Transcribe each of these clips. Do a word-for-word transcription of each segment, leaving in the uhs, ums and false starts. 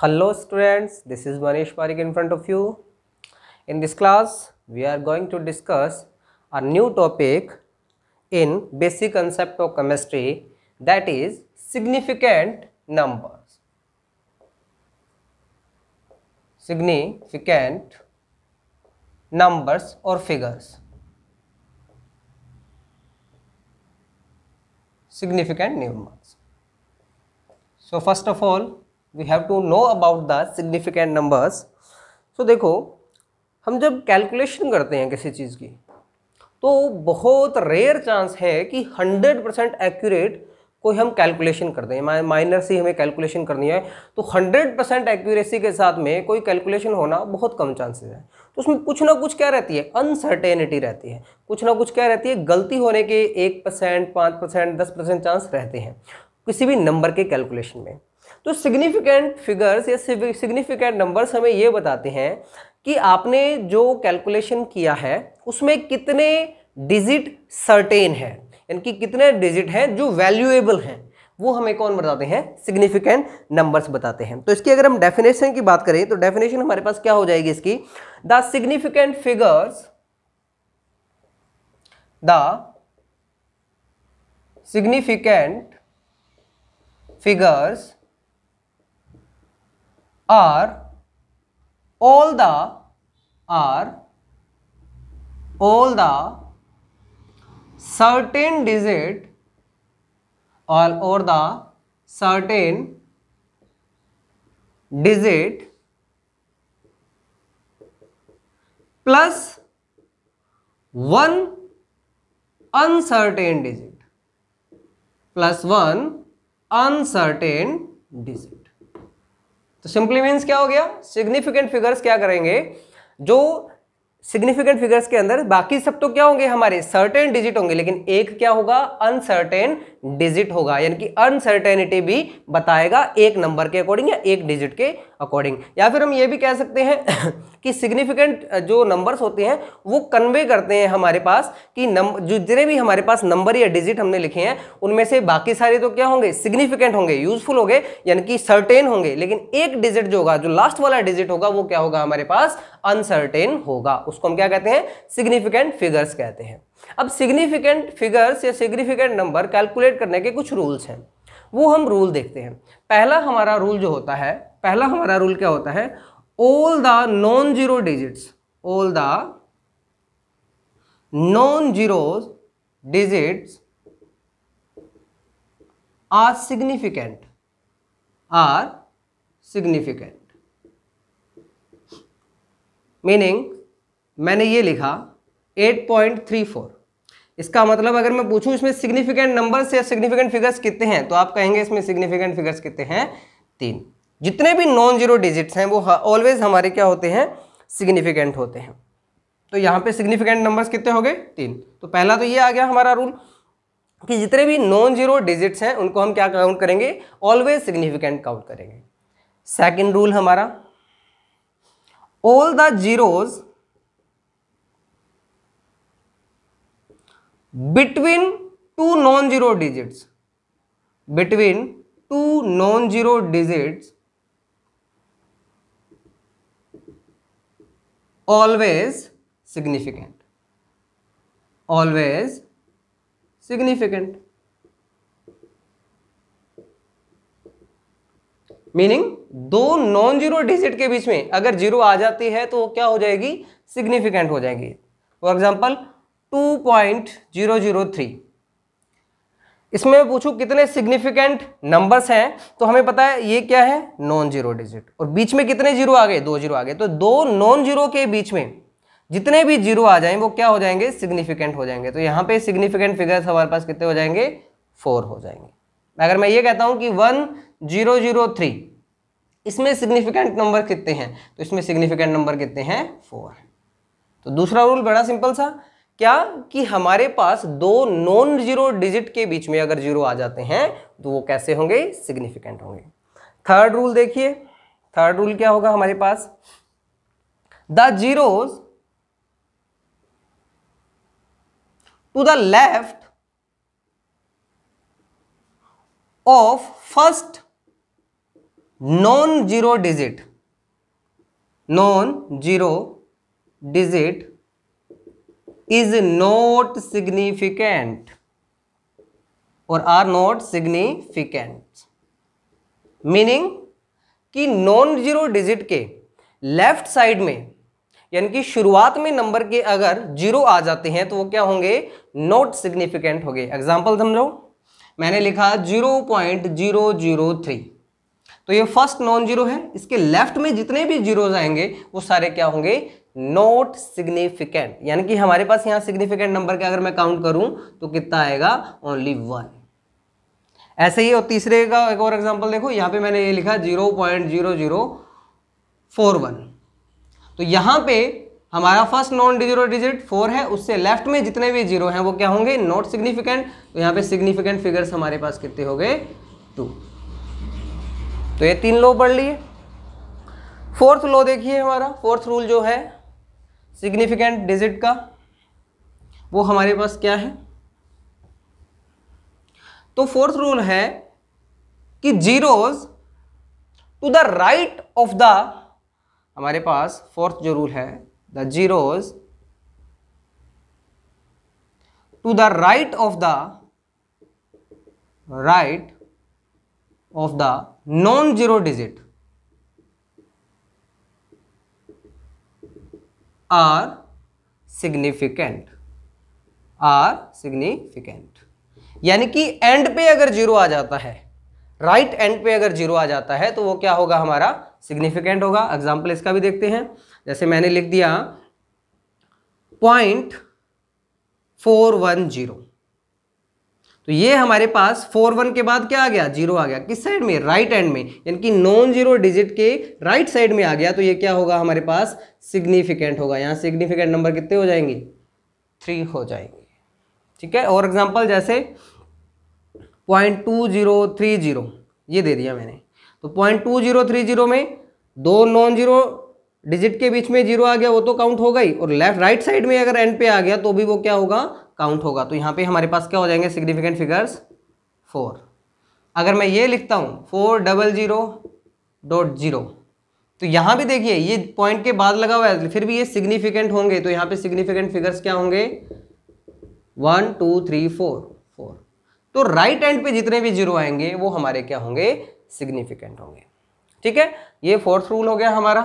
Hello students, this is Manish Pareek in front of you. In this class, we are going to discuss a new topic in basic concept of chemistry, that is significant numbers. Significant numbers or figures. Significant numbers. So first of all, we have to know about the significant numbers. So देखो, हम जब calculation करते हैं किसी चीज़ की, तो बहुत rare chance है कि हंड्रेड परसेंट एक्यूरेट कोई हम कैलकुलेशन करते हैं. माइनर से हमें कैलकुलेशन करनी है तो हंड्रेड परसेंट एक्यूरेसी के साथ में कोई कैलकुलेशन होना बहुत कम चांसेस है. तो उसमें कुछ ना कुछ क्या रहती है, अनसर्टेनिटी रहती है, कुछ ना कुछ क्या रहती है, गलती होने के एक परसेंट पाँच परसेंट दस परसेंट चांस रहते हैं किसी भी नंबर के कैलकुलेशन में. तो सिग्निफिकेंट फिगर्स या सिग्निफिकेंट नंबर्स हमें ये बताते हैं कि आपने जो कैलकुलेशन किया है उसमें कितने डिजिट सर्टेन है, यानी कि कितने डिजिट हैं जो वैल्यूएबल हैं, वो हमें कौन बताते हैं, सिग्निफिकेंट नंबर्स बताते हैं. तो इसकी अगर हम डेफिनेशन की बात करें तो डेफिनेशन हमारे पास क्या हो जाएगी इसकी, the significant figures the significant figures are all the are all the certain digit all or the certain digit plus one uncertain digit plus one uncertain digit. तो सिंपली मीन्स क्या हो गया, सिग्निफिकेंट फिगर्स क्या करेंगे, जो significant figures के अंदर बाकी सब तो क्या होंगे हमारे, सर्टेन डिजिट होंगे, लेकिन एक क्या होगा, अनसर्टेन डिजिट होगा, यानी कि अनसर्टेनिटी भी बताएगा एक नंबर के अकॉर्डिंग या एक डिजिट के अकॉर्डिंग. या फिर हम ये भी कह सकते हैं कि सिग्निफिकेंट जो नंबर्स होते हैं वो कन्वे करते हैं हमारे पास कि नंबर, जितने भी हमारे पास नंबर या डिजिट हमने लिखे हैं उनमें से बाकी सारे तो क्या होंगे, सिग्निफिकेंट होंगे, यूजफुल होंगे, यानी कि सर्टेन होंगे, लेकिन एक डिजिट जो होगा, जो लास्ट वाला डिजिट होगा, वो क्या होगा हमारे पास, अनसर्टेन होगा. उसको हम क्या कहते हैं, सिग्निफिकेंट फिगर्स कहते हैं. अब सिग्निफिकेंट फिगर्स या सिग्निफिकेंट नंबर कैलकुलेट करने के कुछ रूल्स हैं, वो हम रूल देखते हैं. पहला हमारा रूल जो होता है, पहला हमारा रूल क्या होता है, all the non zero digits, all the non zero digits are significant, are significant. Meaning मैंने ये लिखा एट पॉइंट थ्री फोर, इसका मतलब अगर मैं पूछूं इसमें सिग्निफिकेंट नंबर्स या सिग्निफिकेंट फिगर्स कितने हैं, तो आप कहेंगे इसमें सिग्निफिकेंट फिगर्स कितने हैं, तीन. जितने भी नॉन जीरो डिजिट्स हैं वो ऑलवेज हमारे क्या होते हैं, सिग्निफिकेंट होते हैं. तो यहाँ पे सिग्निफिकेंट नंबर्स कितने हो गए, तीन. तो पहला तो ये आ गया हमारा रूल कि जितने भी नॉन जीरो डिजिट्स हैं उनको हम क्या काउंट करेंगे, ऑलवेज सिग्निफिकेंट काउंट करेंगे. सेकेंड रूल हमारा, all the zeros between two non zero digits, between two non zero digits always significant, always significant. Meaning दो नॉन जीरो डिजिट के बीच में अगर जीरो आ जाती है तो क्या हो जाएगी, सिग्निफिकेंट हो जाएगी. For example two point zero zero three, इसमें मैं पूछूं कितने सिग्निफिकेंट नंबर्स हैं, तो हमें पता है ये क्या है, नॉन जीरो डिजिट, और बीच में कितने जीरो आ गए, दो जीरो आ गए. तो दो नॉन जीरो के बीच में जितने भी जीरो आ जाएं वो क्या हो जाएंगे, सिग्निफिकेंट हो जाएंगे. तो यहाँ पे सिग्निफिकेंट फिगर्स हमारे पास कितने हो जाएंगे, फोर हो जाएंगे. अगर मैं ये कहता हूँ कि वन जीरो जीरो थ्री, इसमें सिग्निफिकेंट नंबर कितने हैं, तो इसमें सिग्निफिकेंट नंबर कितने हैं, फोर. तो दूसरा रूल बड़ा सिंपल सा क्या, कि हमारे पास दो नॉन जीरो डिजिट के बीच में अगर जीरो आ जाते हैं तो वो कैसे होंगे, सिग्निफिकेंट होंगे. थर्ड रूल देखिए, थर्ड रूल क्या होगा हमारे पास, the zeros to the left of first non zero digit, non zero digit is not significant और आर नॉट सिग्निफिकेंट, मीनिंग कि नॉन जीरो डिजिट के लेफ्ट साइड में यानी कि शुरुआत में नंबर के अगर जीरो आ जाते हैं तो वो क्या होंगे, नॉट सिग्निफिकेंट होंगे। एग्जाम्पल समझो, मैंने लिखा zero point zero zero three, तो ये फर्स्ट नॉन जीरो है, इसके लेफ्ट में जितने भी जीरोज आएंगे वो सारे क्या होंगे, नॉट सिग्निफिकेंट। यानी कि हमारे पास यहाँ सिग्निफिकेंट नंबर का अगर मैं काउंट करूं तो कितना आएगा, ओनली वन। ऐसे ही और तीसरे का एक और एग्जांपल देखो, यहाँ पे मैंने ये लिखा zero point zero zero four one, तो यहाँ पे हमारा first non zero digit four है, उससे लेफ्ट में जितने भी जीरो हैं वो क्या होंगे, नॉट सिग्निफिकेंट। तो यहाँ पे सिग्निफिकेंट फिगर्स हमारे पास कितने हो गए, टू। तो ये तीन लो पढ़ लिए। फोर्थ लो देखिए, हमारा फोर्थ रूल जो है सिग्निफिकेंट डिजिट का, वो हमारे पास क्या है, तो फोर्थ रूल है कि zeros to the right of the, हमारे पास फोर्थ जो रूल है, the zeros to the right of the right of the non zero digit are significant, are significant. यानी कि एंड पे अगर जीरो आ जाता है, राइट right एंड पे अगर जीरो आ जाता है तो वो क्या होगा, हमारा सिग्निफिकेंट होगा। एग्जाम्पल इसका भी देखते हैं, जैसे मैंने लिख दिया पॉइंट फोर वन जीरो, तो ये हमारे पास फोर वन के बाद क्या आ गया, जीरो आ गया। किस साइड में, राइट एंड में, यानी कि नॉन जीरो डिजिट के राइट साइड में आ गया, तो ये क्या होगा हमारे पास, सिग्निफिकेंट होगा। यहाँ सिग्निफिकेंट नंबर कितने हो जाएंगे, थ्री हो जाएंगे, ठीक है। और एग्जांपल जैसे point two zero three zero, ये दे दिया मैंने, तो point two zero three zero में दो नॉन जीरो डिजिट के बीच में जीरो आ गया, वो तो काउंट होगा ही, और लेफ्ट राइट साइड में अगर एंड पे आ गया तो भी वो क्या होगा, काउंट होगा। तो यहाँ पे हमारे पास क्या हो जाएंगे, सिग्निफिकेंट फिगर्स फोर। अगर मैं ये लिखता हूँ four double zero dot zero, तो यहाँ भी देखिए ये पॉइंट के बाद लगा हुआ है, फिर भी ये सिग्निफिकेंट होंगे, तो यहाँ पे सिग्निफिकेंट फिगर्स क्या होंगे, one two three four four. तो राइट एंड पे जितने भी जीरो आएंगे वो हमारे क्या होंगे, सिग्निफिकेंट होंगे, ठीक है। ये फोर्थ रूल हो गया हमारा,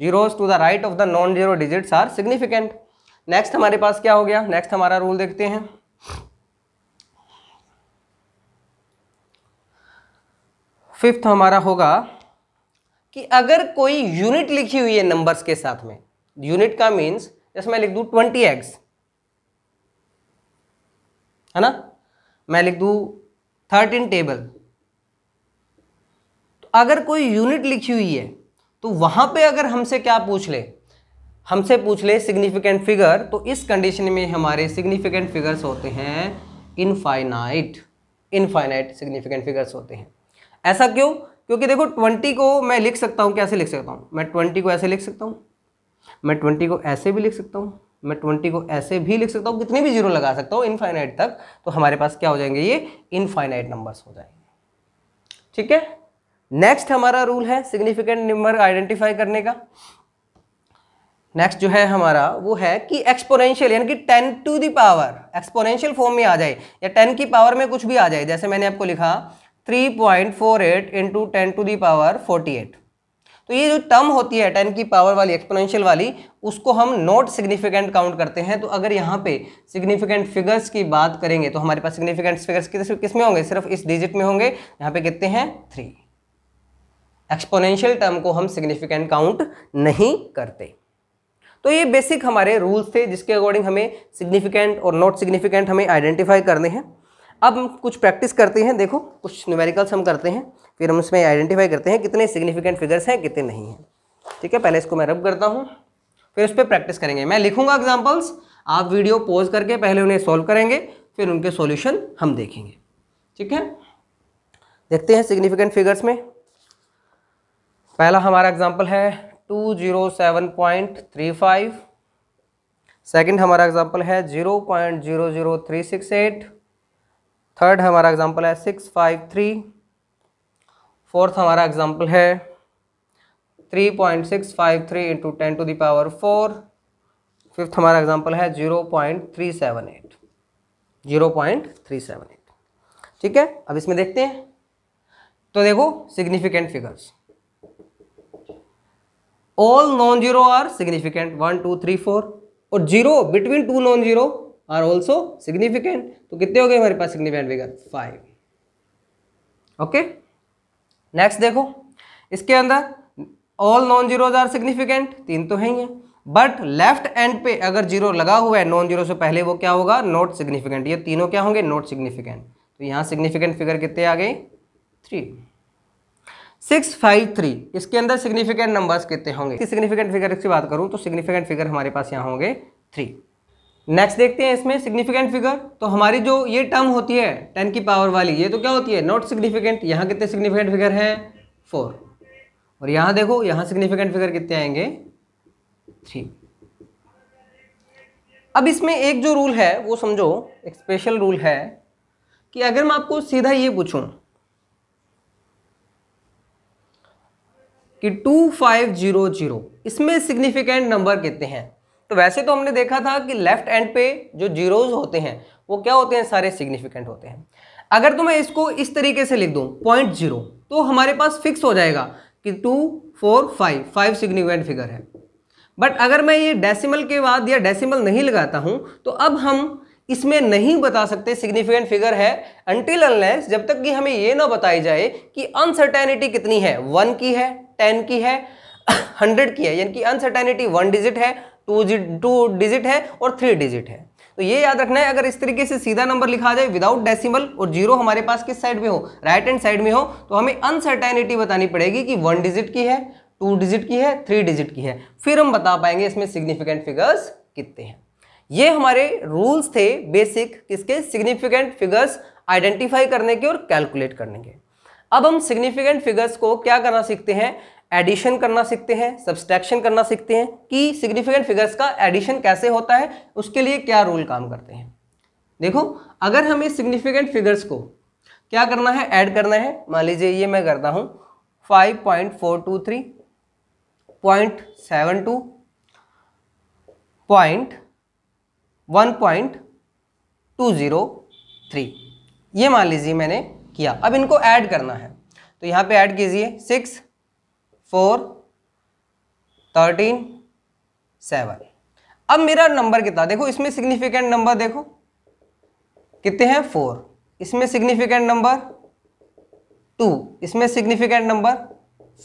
zeros to the right of the non zero digits are significant. Next हमारे पास क्या हो गया, नेक्स्ट हमारा रूल देखते हैं, फिफ्थ हमारा होगा कि अगर कोई यूनिट लिखी हुई है नंबर्स के साथ में, यूनिट का मीन्स जैसे मैं लिख दूं ट्वेंटी एक्स, है ना, मैं लिख दूं थर्टीन टेबल, तो अगर कोई यूनिट लिखी हुई है तो वहां पे अगर हमसे क्या पूछ ले, हमसे पूछ ले सिग्निफिकेंट फिगर, तो इस कंडीशन में हमारे सिग्निफिकेंट फिगर्स होते हैं इनफाइनाइट, इनफाइनाइट सिग्निफिकेंट फिगर्स होते हैं। ऐसा क्यों, क्योंकि देखो ट्वेंटी को मैं लिख सकता हूँ, कैसे लिख सकता हूँ, मैं ट्वेंटी को ऐसे लिख सकता हूँ, मैं ट्वेंटी को ऐसे भी लिख सकता हूँ, मैं ट्वेंटी को ऐसे भी लिख सकता हूँ, कितने भी जीरो लगा सकता हूँ इनफाइनाइट तक। तो हमारे पास क्या हो जाएंगे, ये इनफाइनाइट नंबर्स हो जाएंगे, ठीक है। नेक्स्ट हमारा रूल है सिग्निफिकेंट नंबर आइडेंटिफाई करने का। नेक्स्ट जो है हमारा वो है कि एक्सपोनेंशियल यानी कि ten to the power, exponential form में आ जाए या टेन की पावर में कुछ भी आ जाए, जैसे मैंने आपको लिखा three point four eight into ten to the power forty eight, तो ये जो टर्म होती है टेन की पावर वाली, एक्सपोनेंशियल वाली, उसको हम नॉट सिग्निफिकेंट काउंट करते हैं। तो अगर यहाँ पे सिग्निफिकेंट फिगर्स की बात करेंगे तो हमारे पास सिग्निफिकेंट फिगर्स किस किस में होंगे, सिर्फ इस डिजिट में होंगे, यहाँ पे कितने हैं, थ्री। एक्सपोनेंशियल टर्म को हम सिग्निफिकेंट काउंट नहीं करते। तो ये बेसिक हमारे रूल्स थे जिसके अकॉर्डिंग हमें सिग्निफिकेंट और नॉट सिग्निफिकेंट हमें आइडेंटिफाई करने हैं। अब हम कुछ प्रैक्टिस करते हैं, देखो कुछ न्यूमेरिकल्स हम करते हैं, फिर हम उसमें आइडेंटिफाई करते हैं कितने सिग्निफिकेंट फिगर्स हैं कितने नहीं हैं, ठीक है। पहले इसको मैं रब करता हूँ, फिर उस पर प्रैक्टिस करेंगे। मैं लिखूँगा एग्जाम्पल्स, आप वीडियो पॉज करके पहले उन्हें सॉल्व करेंगे, फिर उनके सॉल्यूशन हम देखेंगे, ठीक है। देखते हैं सिग्निफिकेंट फिगर्स में पहला हमारा एग्जाम्पल है two zero seven point three five, second हमारा एग्जाम्पल है zero point zero zero three six eight, third हमारा एग्जाम्पल है सिक्स फाइव थ्री, फोर्थ हमारा एग्जाम्पल है three point six five three into ten to the power four, fifth हमारा example है zero point three seven eight, zero point three seven eight. ठीक है, अब इसमें देखते हैं। तो देखो significant figures, all non zero are significant, one two three four, और zero between two non zero are also significant. तो कितने हो गए हमारे पास significant figure? Five. Okay, next देखो, इसके अंदर all non zeros are significant, तीन तो है ही है, बट लेफ्ट एंड पे अगर जीरो लगा हुआ है नॉन जीरो से पहले वो क्या होगा? Not significant. ये तीनों क्या होंगे? Not significant. तो यहाँ सिग्निफिकेंट फिगर कितने आ गए? थ्री। सिक्स फाइव थ्री, इसके अंदर सिग्निफिकेंट नंबर्स कितने होंगे? सिग्निफिकेंट फिगर की बात करूँ तो सिग्निफिकेंट फिगर हमारे पास यहाँ होंगे थ्री। नेक्स्ट देखते हैं इसमें सिग्निफिकेंट फिगर। तो हमारी जो ये टर्म होती है टेन की पावर वाली, ये तो क्या होती है? Not significant. यहाँ कितने सिग्निफिकेंट फिगर हैं? फोर। और यहाँ देखो, यहाँ सिग्निफिकेंट फिगर कितने आएंगे? थ्री। अब इसमें एक जो रूल है वो समझो, एक स्पेशल रूल है कि अगर मैं आपको सीधा ये पूछूं कि टू फाइव जीरो जीरो, इसमें सिग्निफिकेंट नंबर कितने हैं? तो वैसे तो हमने देखा था कि लेफ्ट एंड पे जो जीरोज होते हैं वो क्या होते हैं? सारे सिग्निफिकेंट होते हैं। अगर तो मैं इसको इस तरीके से लिख दूं पॉइंट जीरो, तो हमारे पास फिक्स हो जाएगा कि two four five five significant figure है। बट अगर मैं ये डेसिमल के बाद या डेसिमल नहीं लगाता हूं तो अब हम इसमें नहीं बता सकते सिग्निफिकेंट फिगर है अनटिल अनलेस जब तक कि हमें ये ना बताई जाए कि अनसर्टेनिटी कितनी है, वन की है, टेन की है, हंड्रेड की है, यानी कि अनसर्टेनिटी वन डिजिट है, टू टू डिजिट है और थ्री डिजिट है। तो ये याद रखना है, अगर इस तरीके से सीधा नंबर लिखा जाए विदाउट डेसिमल और जीरो हमारे पास किस साइड में हो? राइट हैंड साइड में हो, तो हमें अनसर्टेनिटी बतानी पड़ेगी कि वन डिजिट की है, टू डिजिट की है, थ्री डिजिट की है, फिर हम बता पाएंगे इसमें सिग्निफिकेंट फिगर्स कितने हैं। ये हमारे रूल्स थे बेसिक किसके? सिग्निफिकेंट फिगर्स आइडेंटिफाई करने के और कैलकुलेट करने के। अब हम सिग्निफिकेंट फिगर्स को क्या करना सीखते हैं? एडिशन करना सीखते हैं, सब्सट्रैक्शन करना सीखते हैं कि सिग्निफिकेंट फिगर्स का एडिशन कैसे होता है, उसके लिए क्या रूल काम करते हैं। देखो, अगर हमें सिग्निफिकेंट फिगर्स को क्या करना है? ऐड करना है। मान लीजिए ये मैं करता हूँ five point four two three, point seven two, point one point two zero three, ये मान लीजिए मैंने किया। अब इनको ऐड करना है, तो यहाँ पे ऐड कीजिए सिक्स फोर थर्टीन सेवन। अब मेरा नंबर कितना? देखो इसमें सिग्निफिकेंट नंबर देखो कितने हैं? फोर। इसमें सिग्निफिकेंट नंबर टू, इसमें सिग्निफिकेंट नंबर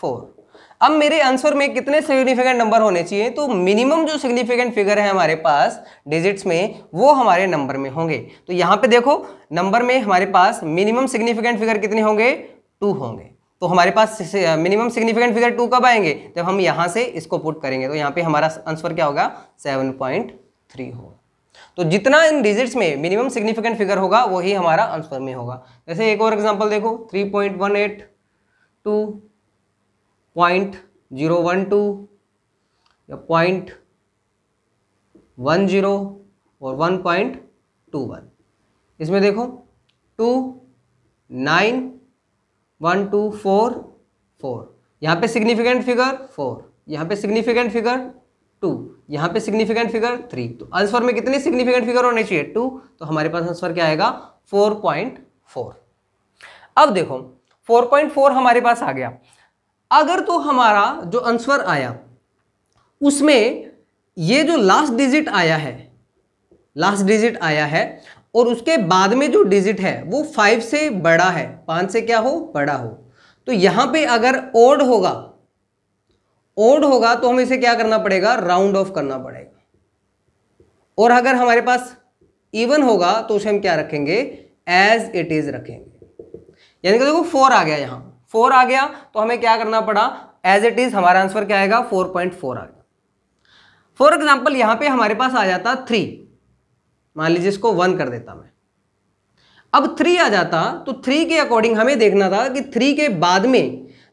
फोर। अब मेरे आंसर में कितने सिग्निफिकेंट नंबर होने चाहिए? तो मिनिमम जो सिग्निफिकेंट फिगर है हमारे पास डिजिट्स में वो हमारे नंबर में होंगे। तो यहाँ पे देखो नंबर में हमारे पास मिनिमम सिग्निफिकेंट फिगर कितने होंगे? टू होंगे। तो हमारे पास मिनिमम सिग्निफिकेंट फिगर टू कब आएंगे? जब हम यहाँ से इसको पुट करेंगे। तो यहाँ पे हमारा आंसर क्या होगा? सेवन पॉइंट थ्री होगा। तो जितना इन डिजिट्स में मिनिमम सिग्निफिकेंट फिगर होगा वही हमारा आंसर में होगा। जैसे एक और एग्जांपल देखो, three point one eight, two, point zero one two, या पॉइंट वन जीरो और वन पॉइंट टू वन। इसमें देखो two nine one two four four, यहाँ पे सिग्निफिकेंट फिगर फोर, यहाँ पे सिग्निफिकेंट फिगर टू, यहाँ पे सिग्निफिकेंट फिगर थ्री। तो आंसर में कितने सिग्निफिकेंट फिगर होने चाहिए? टू। तो हमारे पास आंसर क्या आएगा? Four point four. अब देखो फोर पॉइंट फोर हमारे पास आ गया। अगर तो हमारा जो आंसर आया उसमें ये जो लास्ट डिजिट आया है, लास्ट डिजिट आया है और उसके बाद में जो डिजिट है वो फाइव से बड़ा है, पाँच से क्या हो? बड़ा हो। तो यहाँ पे अगर ओड होगा, ओड होगा तो हमें इसे क्या करना पड़ेगा? राउंड ऑफ करना पड़ेगा। और अगर हमारे पास इवन होगा तो उसे हम क्या रखेंगे? एज इट इज रखेंगे। यानी कि देखो फोर आ गया, यहाँ फोर आ गया, तो हमें क्या करना पड़ा? एज इट इज हमारा आंसर क्या आएगा? फोर पॉइंट फोर आ गया। फॉर एग्जाम्पल यहाँ पे हमारे पास आ जाता थ्री, मान लीजिए इसको वन कर देता मैं, अब थ्री आ जाता, तो थ्री के अकॉर्डिंग हमें देखना था कि थ्री के बाद में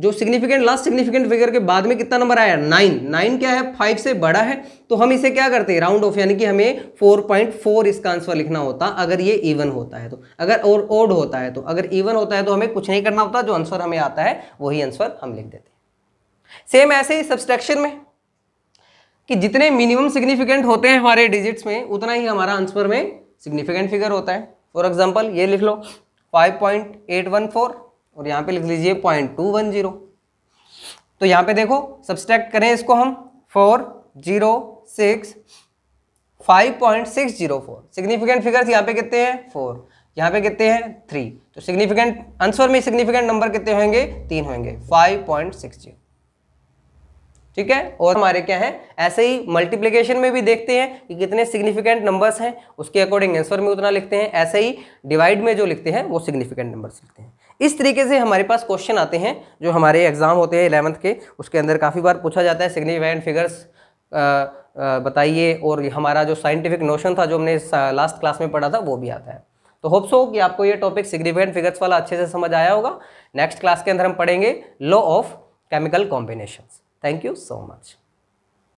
जो सिग्निफिकेंट लास्ट सिग्निफिकेंट फिगर के बाद में कितना नंबर आया, नाइन। नाइन क्या है, फाइव से बड़ा है, तो हम इसे क्या करते हैं, राउंड ऑफ, यानी कि हमें फोर पॉइंट फोर इसका आंसर लिखना होता अगर ये इवन होता है तो, अगर और ऑड होता है तो। अगर इवन होता है तो हमें कुछ नहीं करना होता, जो आंसर हमें आता है वही आंसर हम लिख देते हैं। सेम ऐसे ही सब्सट्रैक्शन में कि जितने मिनिमम सिग्निफिकेंट होते हैं हमारे डिजिट्स में उतना ही हमारा आंसर में सिग्निफिकेंट फिगर होता है। फॉर एग्जाम्पल ये लिख लो five point eight one four और यहाँ पे लिख लीजिए पॉइंट टू वन जीरो। तो यहाँ पे देखो सब्सट्रैक्ट करें इसको हम, four zero six five point six zero four, significant figures यहाँ पे कितने हैं, फोर, यहाँ पे कितने हैं, थ्री। तो सिग्निफिकेंट आंसर में सिग्निफिकेंट नंबर कितने होंगे, तीन होंगे, फाइव पॉइंट सिक्स जीरो। ठीक है। और हमारे क्या है, ऐसे ही मल्टीप्लिकेशन में भी देखते हैं कि कितने सिग्निफिकेंट नंबर्स हैं उसके अकॉर्डिंग आंसर में उतना लिखते हैं, ऐसे ही डिवाइड में जो लिखते हैं वो सिग्निफिकेंट नंबर्स लिखते हैं। इस तरीके से हमारे पास क्वेश्चन आते हैं जो हमारे एग्जाम होते हैं इलेवंथ के, उसके अंदर काफ़ी बार पूछा जाता है सिग्निफिकेंट फिगर्स बताइए, और हमारा जो साइंटिफिक नोशन था जो हमने लास्ट क्लास में पढ़ा था वो भी आता है। तो होप्स हो कि आपको ये टॉपिक सिग्निफिकेंट फिगर्स वाला अच्छे से समझ आया होगा। नेक्स्ट क्लास के अंदर हम पढ़ेंगे law of chemical combinations. Thank you so much.